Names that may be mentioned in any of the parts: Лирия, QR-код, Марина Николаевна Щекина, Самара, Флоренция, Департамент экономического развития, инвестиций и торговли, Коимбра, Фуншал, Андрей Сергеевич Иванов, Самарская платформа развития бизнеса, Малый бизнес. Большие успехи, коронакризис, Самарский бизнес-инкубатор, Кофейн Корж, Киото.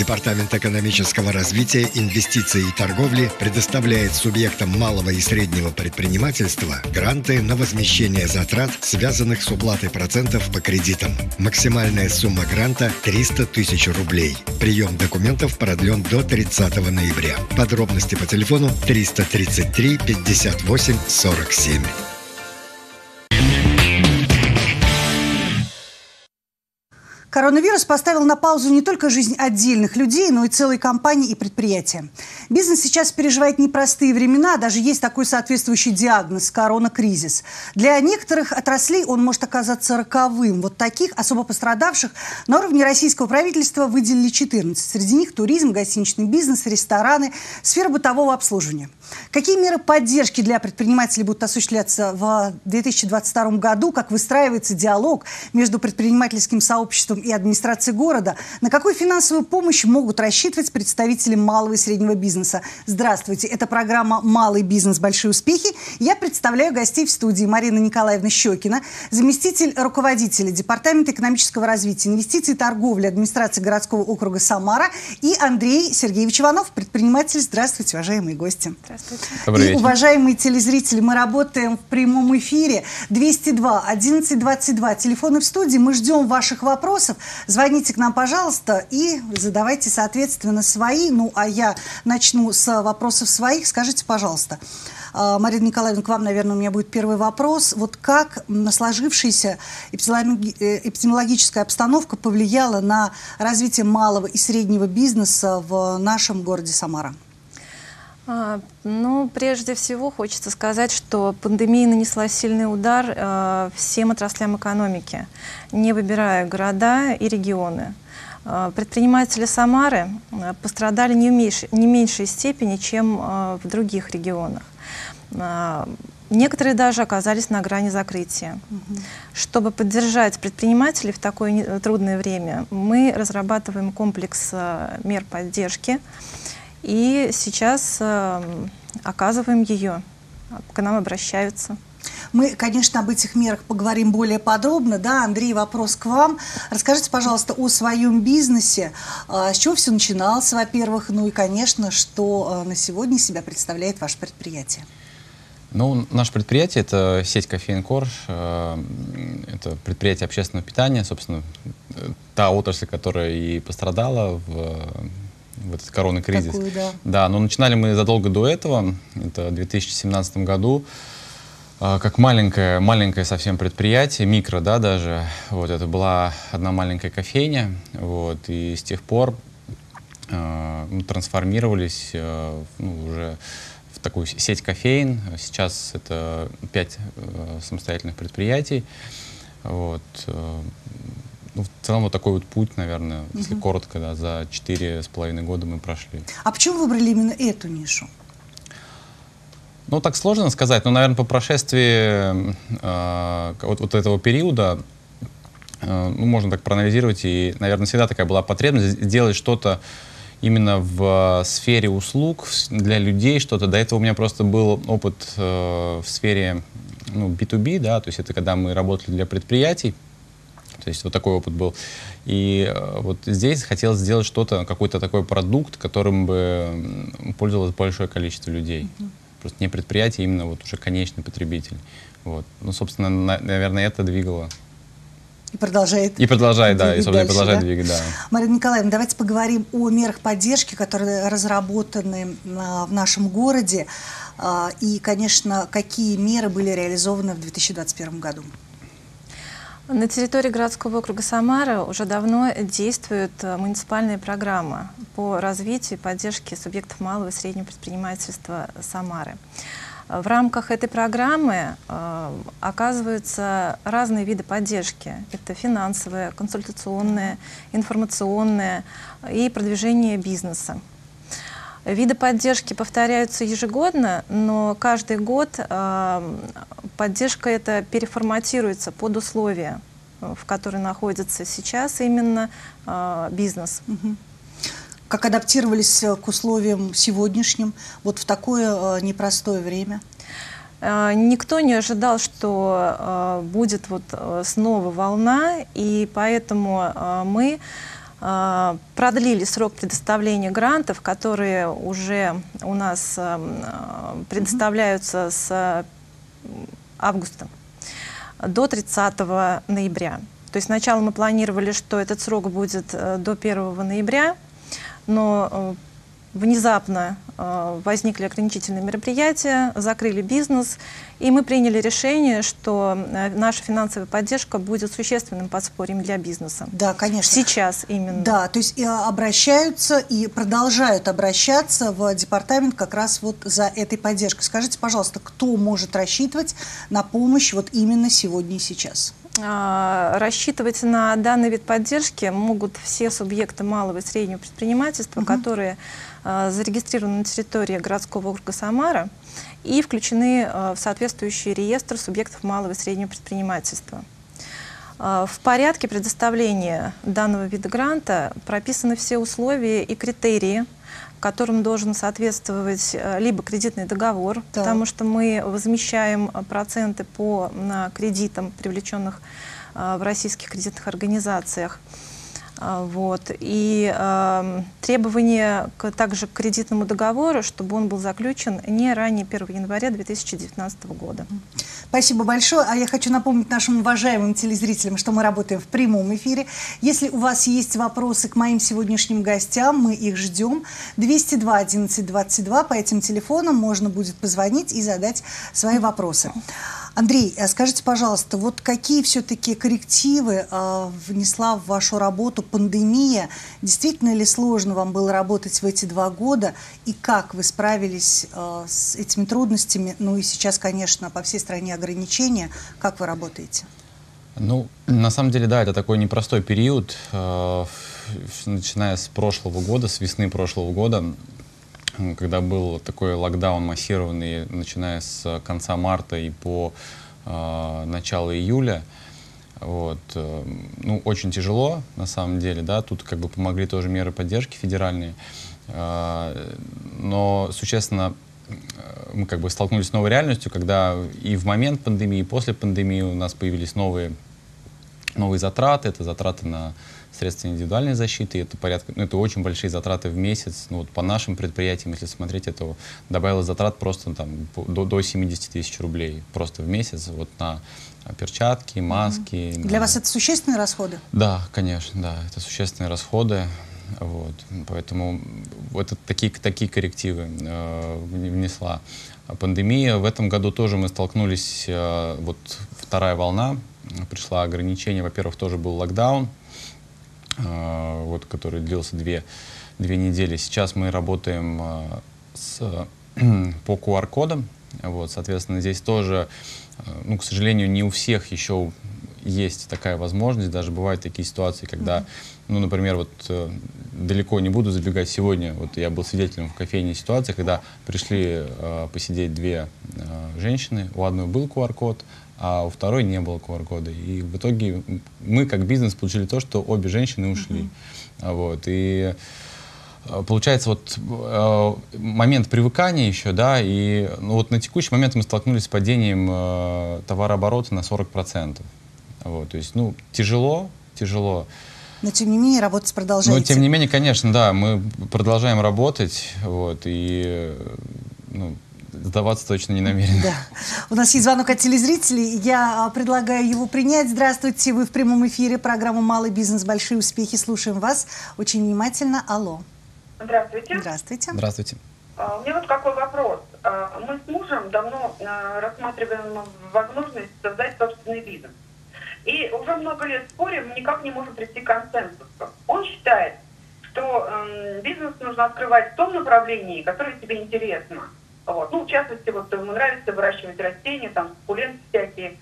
Департамент экономического развития, инвестиций и торговли предоставляет субъектам малого и среднего предпринимательства гранты на возмещение затрат, связанных с уплатой процентов по кредитам. Максимальная сумма гранта – 300 тысяч рублей. Прием документов продлен до 30 ноября. Подробности по телефону 333 58 47. Коронавирус поставил на паузу не только жизнь отдельных людей, но и целой компании и предприятия. Бизнес сейчас переживает непростые времена, даже есть такой соответствующий диагноз – коронакризис. Для некоторых отраслей он может оказаться роковым. Вот таких особо пострадавших на уровне российского правительства выделили 14. Среди них туризм, гостиничный бизнес, рестораны, сфера бытового обслуживания. Какие меры поддержки для предпринимателей будут осуществляться в 2022 году? Как выстраивается диалог между предпринимательским сообществом и администрации города? На какую финансовую помощь могут рассчитывать представители малого и среднего бизнеса? Здравствуйте, это программа «Малый бизнес. Большие успехи». Я представляю гостей в студии: Марина Николаевна Щекина, заместитель руководителя Департамента экономического развития, инвестиций и торговли администрации городского округа Самара, и Андрей Сергеевич Иванов, предприниматель. Здравствуйте, уважаемые гости. Здравствуйте. Добрый вечер. И, уважаемые телезрители, мы работаем в прямом эфире. 202-11-22, телефоны в студии. Мы ждем ваших вопросов. Звоните к нам, пожалуйста, и задавайте, соответственно, свои. Ну, а я начну с вопросов своих. Скажите, пожалуйста, Марина Николаевна, к вам, наверное, у меня будет первый вопрос. Вот как сложившаяся эпидемиологическая обстановка повлияла на развитие малого и среднего бизнеса в нашем городе Самара? Ну, прежде всего, хочется сказать, что пандемия нанесла сильный удар всем отраслям экономики, не выбирая города и регионы. Предприниматели Самары пострадали не в меньшей степени, чем в других регионах. Некоторые даже оказались на грани закрытия. Чтобы поддержать предпринимателей в такое трудное время, мы разрабатываем комплекс мер поддержки. И сейчас оказываем ее. К нам обращаются. Мы, конечно, об этих мерах поговорим более подробно. Да, Андрей, вопрос к вам. Расскажите, пожалуйста, о своем бизнесе. С чего все начиналось, во-первых? Ну и, конечно, что на сегодня себя представляет ваше предприятие? Ну, наше предприятие – это сеть «Кофейн Корж». Это предприятие общественного питания. Собственно, та отрасль, которая и пострадала в этот коронакризис. Такую, да. Да, но начинали мы задолго до этого, это в 2017 году, как маленькое совсем предприятие, микро, да, даже. Вот, это была одна маленькая кофейня, вот, и с тех пор трансформировались уже в такую сеть кофеин. Сейчас это 5 самостоятельных предприятий, вот. Ну, в целом вот такой вот путь, наверное, если коротко, да, за 4,5 года мы прошли. А почему выбрали именно эту нишу? Ну, так сложно сказать, но, наверное, по прошествии вот этого периода, можно так проанализировать, и, наверное, всегда такая была потребность сделать что-то именно в сфере услуг, для людей что-то. До этого у меня просто был опыт в сфере B2B, да, то есть это когда мы работали для предприятий. То есть вот такой опыт был. И вот здесь хотелось сделать что-то, какой-то такой продукт, которым бы пользовалось большое количество людей. Просто не предприятие, именно вот уже конечный потребитель. Вот. Ну, собственно, наверное, это двигало. И продолжает. И продолжает, да, и собственно, дальше, продолжает, да? Двигать, да. Марина Николаевна, давайте поговорим о мерах поддержки, которые разработаны в нашем городе. И, конечно, какие меры были реализованы в 2021 году? На территории городского округа Самара уже давно действует муниципальная программа по развитию и поддержке субъектов малого и среднего предпринимательства Самары. В рамках этой программы оказываются разные виды поддержки. Это финансовая, консультационная, информационная и продвижение бизнеса. Виды поддержки повторяются ежегодно, но каждый год поддержка эта переформатируется под условия, в которые находится сейчас именно бизнес. Как адаптировались к условиям сегодняшним вот в такое непростое время? Никто не ожидал, что будет вот снова волна, и поэтому мы продлили срок предоставления грантов, которые уже у нас предоставляются с августа до 30 ноября. То есть сначала мы планировали, что этот срок будет до 1 ноября, но внезапно возникли ограничительные мероприятия, закрыли бизнес, и мы приняли решение, что наша финансовая поддержка будет существенным подспорьем для бизнеса. Да, конечно. Сейчас именно. Да, то есть обращаются и продолжают обращаться в департамент как раз вот за этой поддержкой. Скажите, пожалуйста, кто может рассчитывать на помощь вот именно сегодня и сейчас? Рассчитывать на данный вид поддержки могут все субъекты малого и среднего предпринимательства, которые зарегистрированы на территории городского округа Самара и включены в соответствующий реестр субъектов малого и среднего предпринимательства. В порядке предоставления данного вида гранта прописаны все условия и критерии, которым должен соответствовать либо кредитный договор, да, потому что мы возмещаем проценты по кредитам, привлеченных в российских кредитных организациях. Вот. И требования также к кредитному договору, чтобы он был заключен не ранее 1 января 2019 года. Спасибо большое. А я хочу напомнить нашим уважаемым телезрителям, что мы работаем в прямом эфире. Если у вас есть вопросы к моим сегодняшним гостям, мы их ждем. 202 11 22. По этим телефонам можно будет позвонить и задать свои вопросы. Андрей, скажите, пожалуйста, вот какие все-таки коррективы внесла в вашу работу пандемия? Действительно ли сложно вам было работать в эти 2 года? И как вы справились с этими трудностями? Ну и сейчас, конечно, по всей стране ограничения. Как вы работаете? Ну, на самом деле, да, это такой непростой период. Начиная с прошлого года, с весны прошлого года, когда был такой локдаун массированный, начиная с конца марта и по начало июля. Вот, ну, очень тяжело, на самом деле, да, тут как бы помогли тоже меры поддержки федеральные, но существенно мы как бы столкнулись с новой реальностью, когда и в момент пандемии, и после пандемии у нас появились новые затраты, это затраты на средства индивидуальной защиты, это порядка, ну, это очень большие затраты в месяц. Ну, вот по нашим предприятиям, если смотреть, это добавилось затрат просто там до 70 тысяч рублей просто в месяц вот на перчатки, маски. Для вас это существенные расходы? Да, конечно, да, это существенные расходы. Вот, поэтому вот такие коррективы внесла пандемия. В этом году тоже мы столкнулись, вот вторая волна, пришла ограничение, во-первых, тоже был локдаун, вот, который длился 2 недели. Сейчас мы работаем по QR-кодам. Вот, соответственно, здесь тоже, ну, к сожалению, не у всех еще есть такая возможность. Даже бывают такие ситуации, когда, ну, например, вот далеко не буду забегать сегодня. Вот я был свидетелем в кофейне ситуации, когда пришли посидеть 2 женщины. У одной был QR-код, а у второй не было QR-кода. И в итоге мы, как бизнес, получили то, что обе женщины ушли. Вот. И получается, вот момент привыкания еще, да, и ну, вот на текущий момент мы столкнулись с падением товарооборота на 40%. Вот. То есть, ну, тяжело. Но, тем не менее, работать продолжаете. Но, тем не менее, конечно, да, мы продолжаем работать, вот, и, ну, сдаваться точно не намерена. Да. У нас есть звонок от телезрителей. Я предлагаю его принять. Здравствуйте, вы в прямом эфире. Программа «Малый бизнес. Большие успехи». Слушаем вас очень внимательно. Алло. Здравствуйте. Здравствуйте. Здравствуйте. У меня вот какой вопрос. Мы с мужем давно рассматриваем возможность создать собственный бизнес. И уже много лет спорим, никак не можем прийти к консенсусу. Он считает, что бизнес нужно открывать в том направлении, которое тебе интересно. Вот. Ну, в частности, вот ему нравится выращивать растения, там, суккуленты всякие.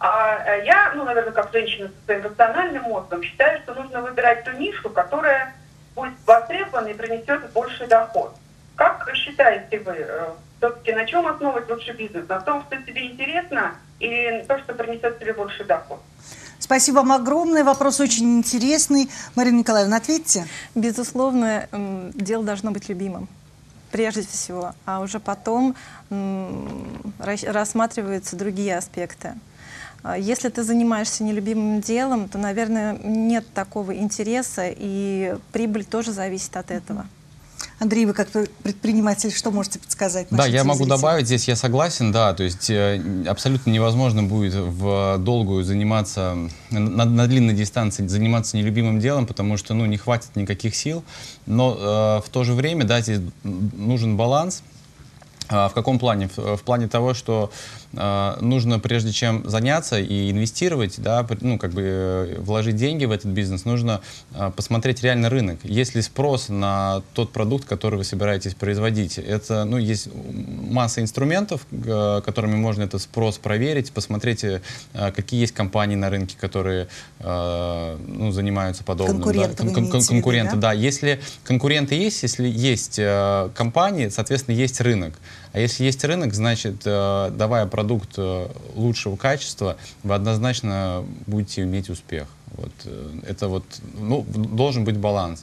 А я, ну, наверное, как женщина со своим рациональным мозгом, считаю, что нужно выбирать ту нишу, которая будет востребована и принесет больший доход. Как считаете вы, все-таки на чем основывать лучший бизнес? На том, что тебе интересно, или на то, что принесет тебе больший доход? Спасибо вам огромное. Вопрос очень интересный. Марина Николаевна, ответьте. Безусловно, дело должно быть любимым. Прежде всего, а уже потом рассматриваются другие аспекты. Если ты занимаешься нелюбимым делом, то, наверное, нет такого интереса, и прибыль тоже зависит от этого. Андрей, вы как предприниматель, что можете подсказать? Да, я могу добавить, здесь я согласен, да, то есть абсолютно невозможно будет в долгую заниматься, на длинной дистанции заниматься нелюбимым делом, потому что, ну, не хватит никаких сил, но в то же время, да, здесь нужен баланс. В каком плане? В плане того, что нужно, прежде чем заняться и инвестировать, да, ну, как бы вложить деньги в этот бизнес, нужно посмотреть реально рынок. Есть ли спрос на тот продукт, который вы собираетесь производить? Это, ну, есть масса инструментов, которыми можно этот спрос проверить, посмотреть, какие есть компании на рынке, которые ну, занимаются подобным. Конкуренты, да? Конкуренты, да? Да. Если конкуренты есть, если есть компании, соответственно, есть рынок. А если есть рынок, значит, давая продукт лучшего качества, вы однозначно будете иметь успех. Вот. Это вот, ну, должен быть баланс.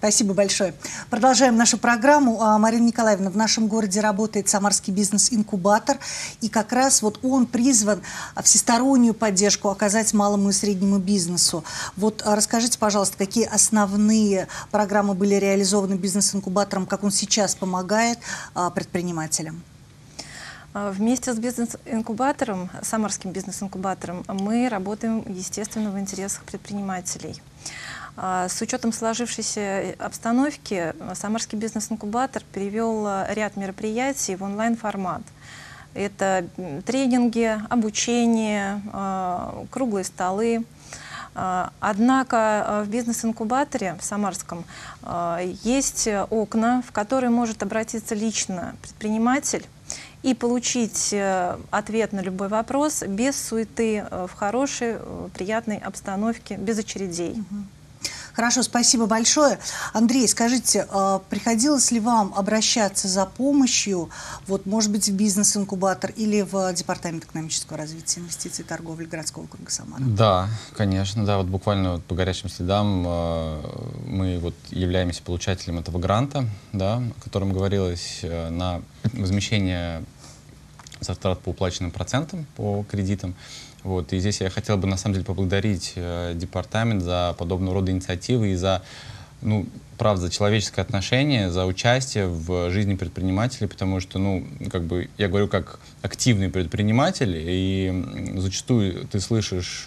Спасибо большое. Продолжаем нашу программу. Марина Николаевна, в нашем городе работает Самарский бизнес-инкубатор, и как раз вот он призван всестороннюю поддержку оказать малому и среднему бизнесу. Вот расскажите, пожалуйста, какие основные программы были реализованы бизнес-инкубатором, как он сейчас помогает предпринимателям? Вместе с бизнес-инкубатором, Самарским бизнес-инкубатором, мы работаем, естественно, в интересах предпринимателей. С учетом сложившейся обстановки Самарский бизнес-инкубатор перевел ряд мероприятий в онлайн-формат. Это тренинги, обучение, круглые столы. Однако в бизнес-инкубаторе в Самарском есть окна, в которые может обратиться лично предприниматель и получить ответ на любой вопрос без суеты, в хорошей, приятной обстановке, без очередей. Хорошо, спасибо большое. Андрей, скажите, приходилось ли вам обращаться за помощью, вот, может быть, в бизнес-инкубатор или в Департамент экономического развития, инвестиций и торговли городского округа Самара? Да, конечно, да, вот буквально вот по горячим следам мы вот являемся получателем этого гранта, да, о котором говорилось, на возмещение затрат по уплаченным процентам, по кредитам. Вот, и здесь я хотел бы, на самом деле, поблагодарить департамент за подобного рода инициативы и за, ну, правда, за человеческое отношение, за участие в жизни предпринимателей, потому что, ну, как бы, я говорю, как активный предприниматель, и зачастую ты слышишь,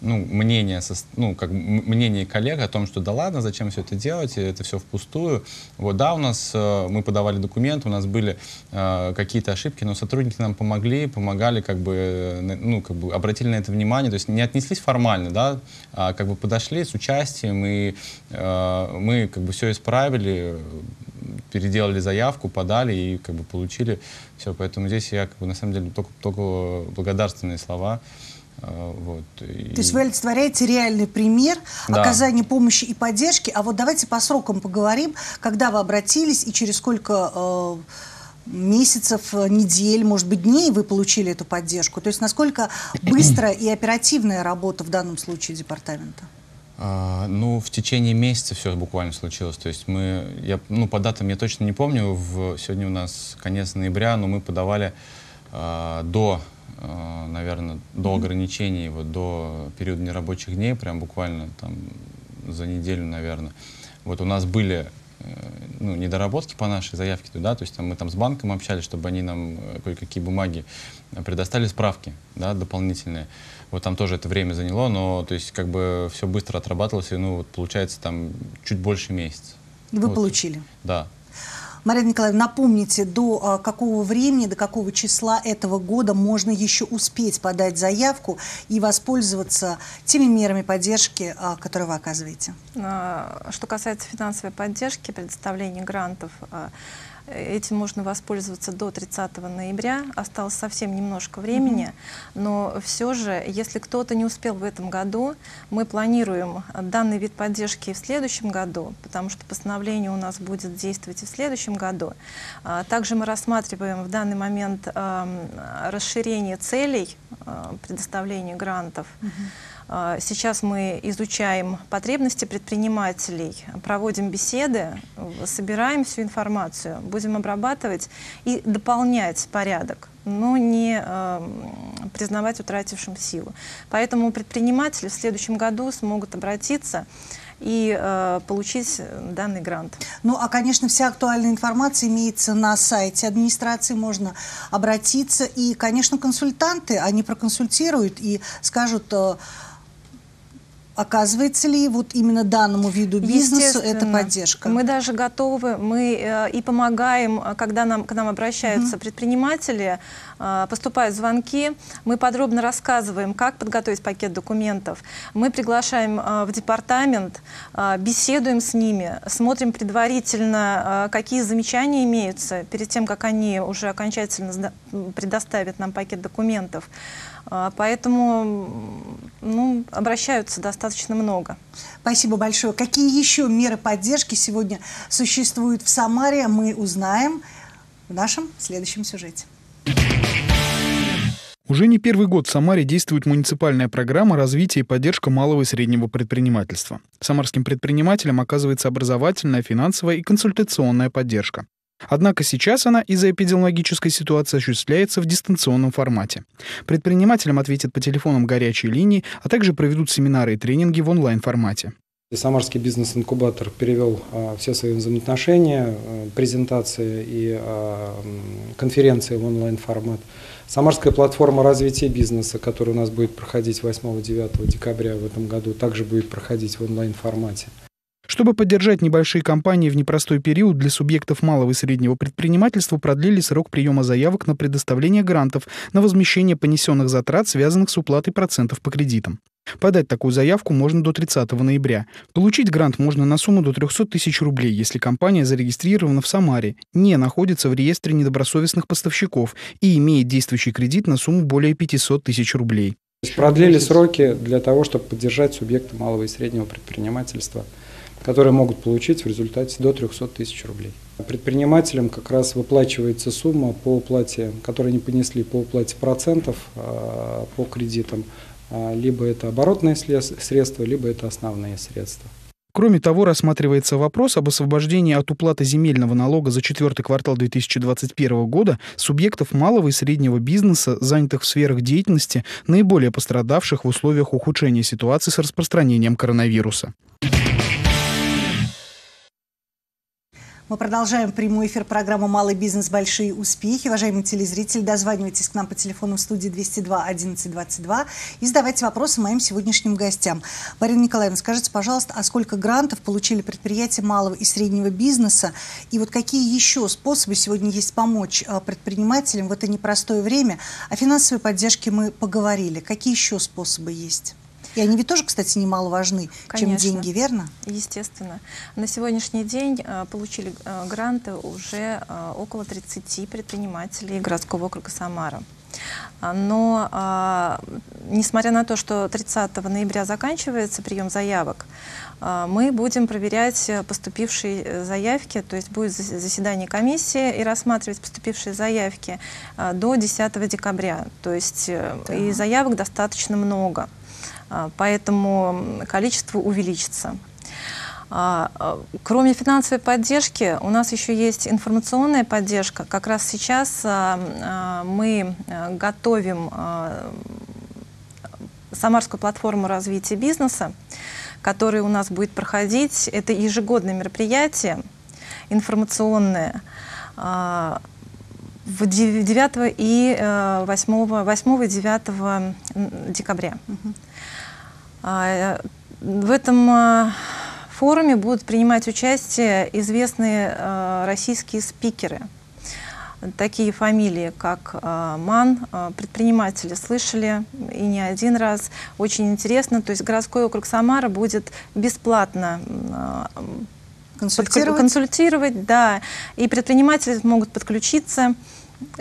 ну, мнение, ну, как мнение коллег о том, что да ладно, зачем все это делать, это все впустую. Вот, да, у нас, мы подавали документы, у нас были какие-то ошибки, но сотрудники нам помогли, помогали, как бы, ну, как бы обратили на это внимание, то есть не отнеслись формально, да, а как бы подошли с участием, и мы как бы все исправили, переделали заявку, подали и как бы получили все. Поэтому здесь я, как бы, на самом деле, только благодарственные слова. Вот. То есть вы олицетворяете реальный пример, да, оказания помощи и поддержки. А вот давайте по срокам поговорим, когда вы обратились и через сколько месяцев, недель, может быть, дней вы получили эту поддержку. То есть насколько быстрая и оперативная работа в данном случае департамента? Ну, в течение месяца все буквально случилось. То есть мы, ну, по датам я точно не помню, сегодня у нас конец ноября, но мы подавали наверное, до ограничений, вот, до периода нерабочих дней, прям буквально там за неделю, наверное. Вот у нас были, ну, недоработки по нашей заявке туда, то есть там, мы там с банком общались, чтобы они нам кое-какие бумаги предоставили, справки, да, дополнительные. Вот там тоже это время заняло, но, то есть, как бы, все быстро отрабатывалось, и, ну, вот, получается, там чуть больше месяца. И вы вот получили? Да. Марина Николаевна, напомните, до какого времени, до какого числа этого года можно еще успеть подать заявку и воспользоваться теми мерами поддержки, которые вы оказываете? Что касается финансовой поддержки, предоставления грантов, этим можно воспользоваться до 30 ноября. Осталось совсем немножко времени, но все же, если кто-то не успел в этом году, мы планируем данный вид поддержки в следующем году, потому что постановление у нас будет действовать и в следующем году. Также мы рассматриваем в данный момент расширение целей предоставления грантов. Сейчас мы изучаем потребности предпринимателей, проводим беседы, собираем всю информацию, будем обрабатывать и дополнять порядок, но не признавать утратившим силу. Поэтому предприниматели в следующем году смогут обратиться и получить данный грант. Ну, а, конечно, вся актуальная информация имеется на сайте администрации, можно обратиться. И, конечно, консультанты, они проконсультируют и скажут, оказывается ли вот именно данному виду бизнеса эта поддержка. Мы даже готовы, мы и помогаем, когда к нам обращаются предприниматели, поступают звонки, мы подробно рассказываем, как подготовить пакет документов. Мы приглашаем в департамент, беседуем с ними, смотрим предварительно, какие замечания имеются, перед тем, как они уже окончательно предоставят нам пакет документов. Поэтому, ну, обращаются достаточно много. Спасибо большое. Какие еще меры поддержки сегодня существуют в Самаре, мы узнаем в нашем следующем сюжете. Уже не первый год в Самаре действует муниципальная программа развития и поддержка малого и среднего предпринимательства. Самарским предпринимателям оказывается образовательная, финансовая и консультационная поддержка. Однако сейчас она из-за эпидемиологической ситуации осуществляется в дистанционном формате. Предпринимателям ответят по телефонам горячей линии, а также проведут семинары и тренинги в онлайн-формате. Самарский бизнес-инкубатор перевел все свои взаимоотношения, презентации и конференции в онлайн-формат. Самарская платформа развития бизнеса, которая у нас будет проходить 8-9 декабря в этом году, также будет проходить в онлайн-формате. Чтобы поддержать небольшие компании в непростой период, для субъектов малого и среднего предпринимательства продлили срок приема заявок на предоставление грантов на возмещение понесенных затрат, связанных с уплатой процентов по кредитам. Подать такую заявку можно до 30 ноября. Получить грант можно на сумму до 300 000 рублей, если компания зарегистрирована в Самаре, не находится в реестре недобросовестных поставщиков и имеет действующий кредит на сумму более 500 000 рублей. То есть продлили сроки для того, чтобы поддержать субъекты малого и среднего предпринимательства, которые могут получить в результате до 300 000 рублей. Предпринимателям как раз выплачивается сумма по уплате, которую они понесли по уплате процентов по кредитам. Либо это оборотные средства, либо это основные средства. Кроме того, рассматривается вопрос об освобождении от уплаты земельного налога за четвертый квартал 2021 года субъектов малого и среднего бизнеса, занятых в сферах деятельности, наиболее пострадавших в условиях ухудшения ситуации с распространением коронавируса. Мы продолжаем прямой эфир программы «Малый бизнес. Большие успехи». Уважаемые телезрители, дозванивайтесь к нам по телефону в студии 202-11-22 и задавайте вопросы моим сегодняшним гостям. Марина Николаевна, скажите, пожалуйста, а сколько грантов получили предприятия малого и среднего бизнеса? И вот какие еще способы сегодня есть помочь предпринимателям в это непростое время? О финансовой поддержке мы поговорили. Какие еще способы есть? И они ведь тоже, кстати, немаловажны, чем деньги, верно? Естественно. На сегодняшний день получили гранты уже около 30 предпринимателей городского округа Самара. Но, несмотря на то, что 30 ноября заканчивается прием заявок, мы будем проверять поступившие заявки, то есть будет заседание комиссии и рассматривать поступившие заявки до 10 декабря. То есть и заявок достаточно много. Поэтому количество увеличится. Кроме финансовой поддержки, у нас еще есть информационная поддержка. Как раз сейчас мы готовим Самарскую платформу развития бизнеса, которая у нас будет проходить. Это ежегодное мероприятие информационное. 9 и 8 и 9 декабря. В этом форуме будут принимать участие известные российские спикеры. Такие фамилии, как Ман, предприниматели слышали и не один раз. Очень интересно. То есть городской округ Самара будет бесплатно консультировать, да, и предприниматели могут подключиться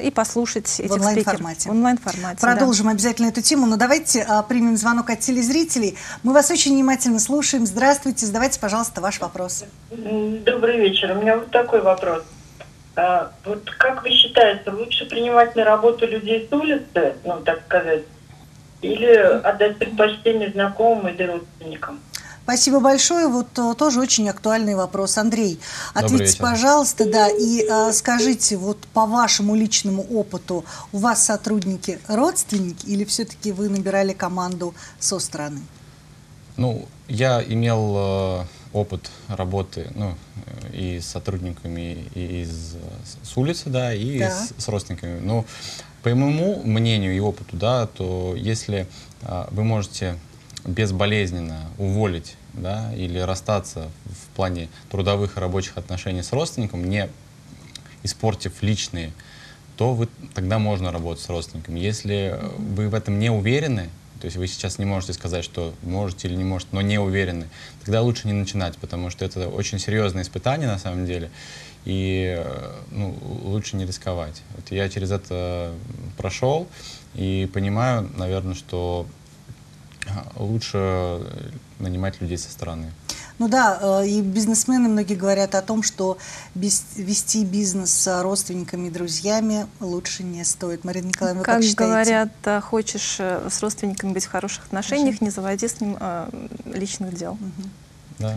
и послушать этих спикеров в онлайн-формате. Продолжим обязательно эту тему, но давайте примем звонок от телезрителей. Мы вас очень внимательно слушаем. Здравствуйте, задавайте, пожалуйста, ваш вопрос. Добрый вечер. У меня вот такой вопрос. Вот как вы считаете, лучше принимать на работу людей с улицы, ну так сказать, или отдать предпочтение знакомым или родственникам? Спасибо большое. Вот тоже очень актуальный вопрос. Андрей, ответьте, пожалуйста, да, и скажите, вот по вашему личному опыту, у вас сотрудники родственники или все-таки вы набирали команду со стороны? Ну, я имел опыт работы, ну, и с сотрудниками, и с улицы, да, и да. С родственниками. Но по моему мнению и опыту, да, то если вы можете безболезненно уволить, да, или расстаться в плане трудовых и рабочих отношений с родственником, не испортив личные, то вы, тогда можно работать с родственниками. Если вы в этом не уверены, то есть вы сейчас не можете сказать, что можете или не можете, но не уверены, тогда лучше не начинать, потому что это очень серьезное испытание на самом деле, и, ну, лучше не рисковать. Вот я через это прошел и понимаю, наверное, что лучше нанимать людей со стороны. Ну да, и бизнесмены многие говорят о том, что вести бизнес с родственниками и друзьями лучше не стоит. Марина Николаевна, вы как считаете? Говорят, хочешь с родственниками быть в хороших отношениях, не заводи с ним личных дел. Угу. Да.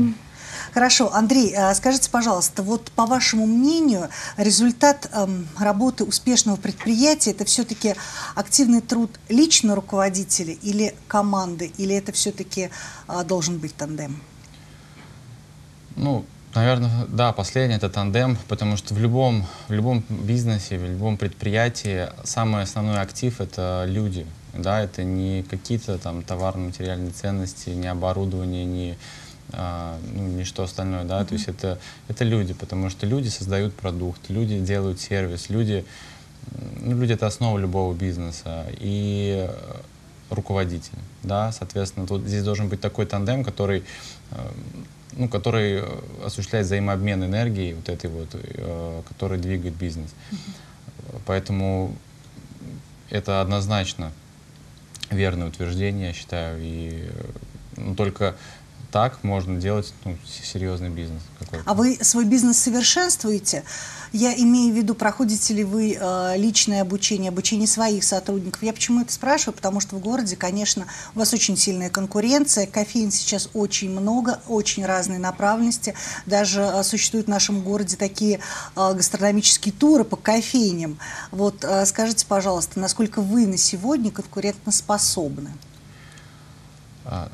Хорошо. Андрей, скажите, пожалуйста, вот по вашему мнению, результат работы успешного предприятия – это все-таки активный труд лично руководителя или команды, или это все-таки должен быть тандем? Ну, наверное, да, последнее – это тандем, потому что в любом бизнесе, в любом предприятии самый основной актив – это люди. Да? Это не какие-то там товарно-материальные ценности, не оборудование, не… ну, ничто остальное, да, то есть это люди, потому что люди создают продукт, люди делают сервис, люди — это основа любого бизнеса, и руководитель, да, соответственно, тут здесь должен быть такой тандем, который, ну, который осуществляет взаимообмен энергии, вот этой вот, который двигает бизнес. Поэтому это однозначно верное утверждение, я считаю, и только так можно делать, ну, серьезный бизнес какой-то. А вы свой бизнес совершенствуете? Я имею в виду, проходите ли вы личное обучение, обучение своих сотрудников? Я почему это спрашиваю? Потому что в городе, конечно, у вас очень сильная конкуренция. Кофеин сейчас очень много, очень разные направленности. Даже существуют в нашем городе такие гастрономические туры по кофейням. Вот скажите, пожалуйста, насколько вы на сегодня конкурентоспособны?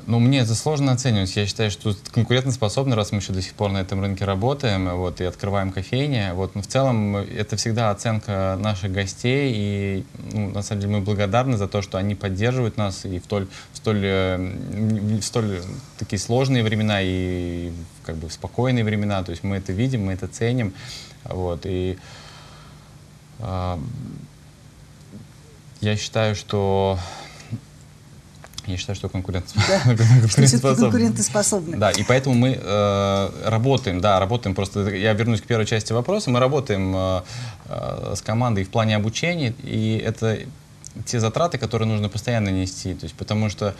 Ну, мне это сложно оценивать. Я считаю, что конкурентоспособны, раз мы еще до сих пор на этом рынке работаем, вот, и открываем кофейни. Вот, но в целом это всегда оценка наших гостей, и, ну, на самом деле мы благодарны за то, что они поддерживают нас и в столь такие сложные времена, и как бы в спокойные времена. То есть мы это видим, мы это ценим. Вот, и я считаю, что конкурентоспособны. Да, и поэтому мы работаем, да, работаем, просто я вернусь к первой части вопроса, мы работаем с командой в плане обучения, и это те затраты, которые нужно постоянно нести, то есть, потому что,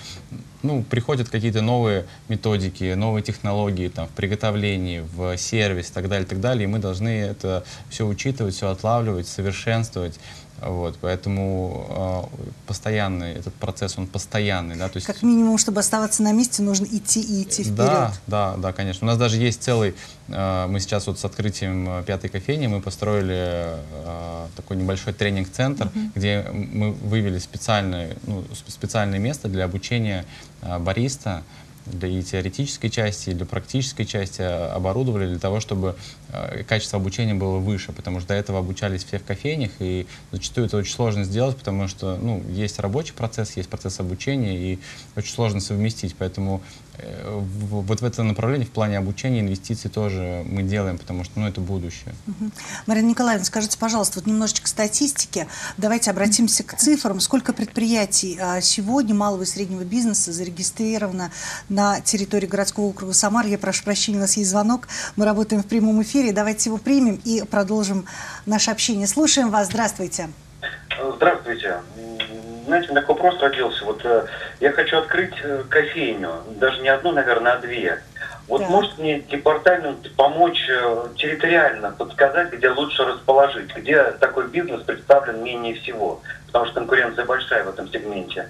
ну, приходят какие-то новые методики, новые технологии там, в приготовлении, в сервис и так далее, и мы должны это все учитывать, все отлавливать, совершенствовать. Вот, поэтому постоянный этот процесс, он постоянный. Да, то есть, как минимум, чтобы оставаться на месте, нужно идти и идти вперед. Да, да, да, конечно. У нас даже есть целый, мы сейчас вот с открытием 5-й кофейни, мы построили такой небольшой тренинг-центр, где мы вывели специальное место для обучения бариста, для и теоретической части, и для практической части оборудовали для того, чтобы качество обучения было выше, потому что до этого обучались все в кофейнях, и зачастую это очень сложно сделать, потому что, ну, есть рабочий процесс, есть процесс обучения, и очень сложно совместить. Поэтому вот в этом направлении, в плане обучения, инвестиций тоже мы делаем, потому что, ну, это будущее. Марина Николаевна, скажите, пожалуйста, вот немножечко статистики. Давайте обратимся к цифрам. Сколько предприятий сегодня малого и среднего бизнеса зарегистрировано на территории городского округа Самары? Я прошу прощения, у нас есть звонок. Мы работаем в прямом эфире. Давайте его примем и продолжим наше общение. Слушаем вас. Здравствуйте. Здравствуйте. Знаете, у меня такой вопрос родился. Вот я хочу открыть кофейню. Даже не одну, наверное, а две. Вот да. Может мне департамент помочь территориально подсказать, где лучше расположить, где такой бизнес представлен менее всего? Потому что конкуренция большая в этом сегменте.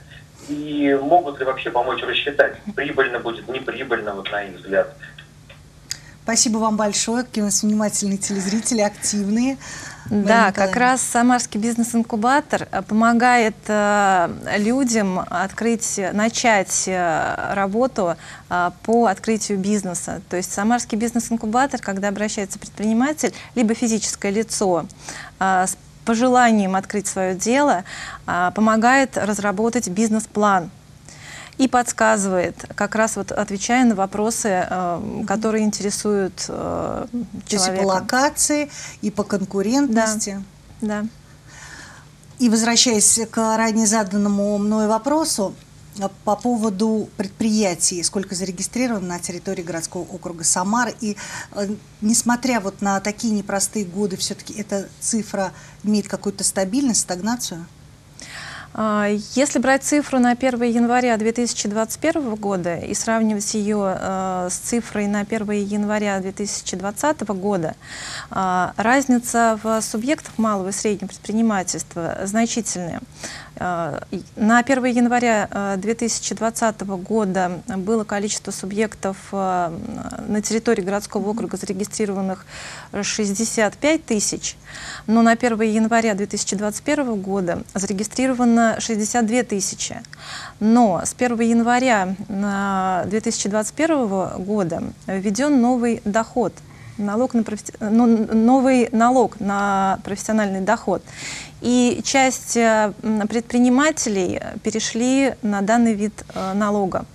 и могут ли вообще помочь рассчитать, прибыльно будет, неприбыльно, вот на их взгляд. Спасибо вам большое, какие у нас внимательные телезрители, активные. Да, как раз Самарский бизнес-инкубатор помогает людям начать работу по открытию бизнеса. То есть Самарский бизнес-инкубатор, когда обращается предприниматель, либо физическое лицо с пожеланием открыть свое дело, помогает разработать бизнес-план. И подсказывает, как раз вот отвечая на вопросы, которые интересуют человека. То есть и по локации, и по конкурентности. Да, да. И возвращаясь к ранее заданному мной вопросу по поводу предприятий, сколько зарегистрировано на территории городского округа Самары. И несмотря вот на такие непростые годы, все-таки эта цифра имеет какую-то стабильность, стагнацию? Если брать цифру на 1 января 2021 года и сравнивать ее с цифрой на 1 января 2020 года, разница в субъектах малого и среднего предпринимательства значительная. На 1 января 2020 года было количество субъектов на территории городского округа зарегистрированных 65 тысяч, но на 1 января 2021 года зарегистрировано 62 тысячи. Но с 1 января 2021 года введен новый доход. Новый налог на профессиональный доход. И часть предпринимателей перешли на данный вид налога.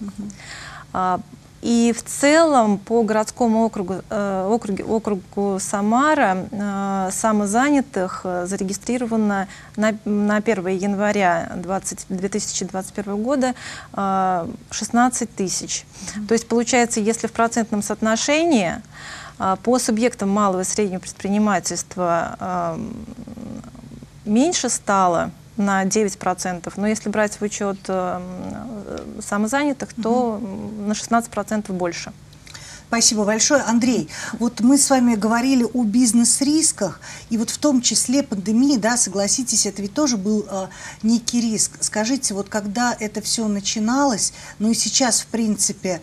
И в целом по городскому округу Самара самозанятых зарегистрировано на 1 января 2021 года 16 тысяч. То есть получается, если в процентном соотношении по субъектам малого и среднего предпринимательства меньше стало на 9%, но если брать в учет самозанятых, то на 16% больше. Спасибо большое. Андрей, вот мы с вами говорили о бизнес-рисках, и вот в том числе пандемии, да, согласитесь, это ведь тоже был некий риск. Скажите, вот когда это все начиналось, ну и сейчас, в принципе,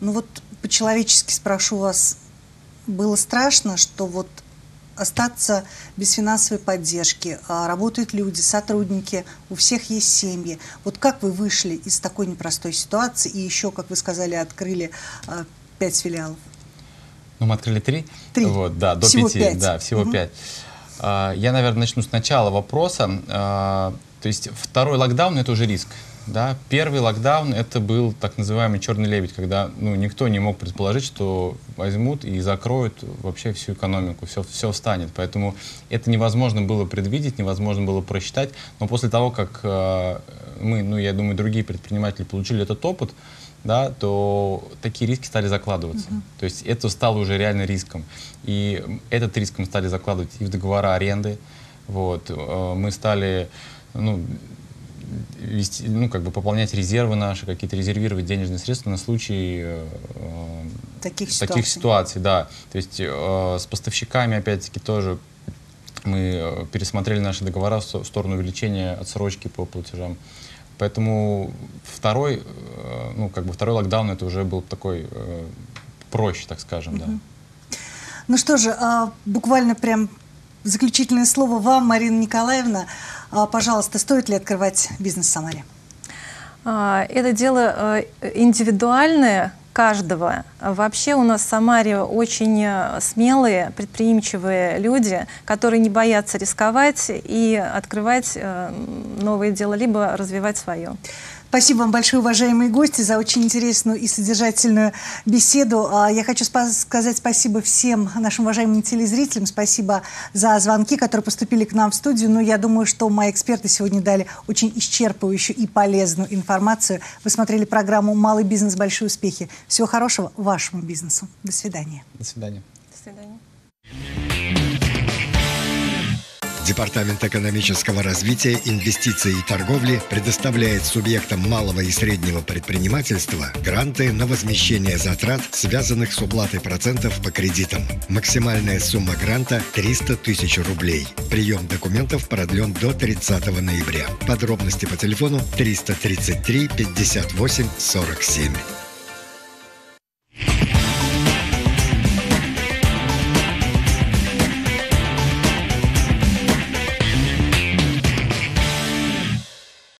ну вот по-человечески спрошу вас, было страшно, что вот остаться без финансовой поддержки, работают люди, сотрудники, у всех есть семьи. Вот как вы вышли из такой непростой ситуации и еще, как вы сказали, открыли 5 филиалов? Ну, мы открыли 3. 3. Вот, да, до всего 5. 5. Да, всего 5. Я, наверное, начну с начала вопроса. То есть второй локдаун – это уже риск. Да, первый локдаун — это был так называемый черный лебедь, когда никто не мог предположить, что возьмут и закроют вообще всю экономику, все встанет. Поэтому это невозможно было предвидеть, невозможно было просчитать. Но после того, как мы, я думаю, другие предприниматели получили этот опыт, да, то такие риски стали закладываться. То есть это стало уже реально риском. И этот риск мы стали закладывать и в договора аренды. Вот. Мы стали... пополнять резервы наши, какие-то резервировать денежные средства на случай таких ситуаций, да. То есть с поставщиками, опять-таки, тоже мы пересмотрели наши договора в сторону увеличения отсрочки по платежам. Поэтому второй локдаун — это уже был такой проще, так скажем, да. Ну что же, буквально прям заключительное слово вам, Марина Николаевна. Пожалуйста, стоит ли открывать бизнес в Самаре? Это дело индивидуальное каждого. Вообще у нас в Самаре очень смелые, предприимчивые люди, которые не боятся рисковать и открывать новое дело, либо развивать свое. Спасибо вам большое, уважаемые гости, за очень интересную и содержательную беседу. Я хочу сказать спасибо всем нашим уважаемым телезрителям. Спасибо за звонки, которые поступили к нам в студию. Но я думаю, что мои эксперты сегодня дали очень исчерпывающую и полезную информацию. Вы смотрели программу «Малый бизнес. Большие успехи». Всего хорошего вашему бизнесу. До свидания. До свидания. До свидания. Департамент экономического развития, инвестиций и торговли предоставляет субъектам малого и среднего предпринимательства гранты на возмещение затрат, связанных с уплатой процентов по кредитам. Максимальная сумма гранта – 300 тысяч рублей. Прием документов продлен до 30 ноября. Подробности по телефону 333 58 47.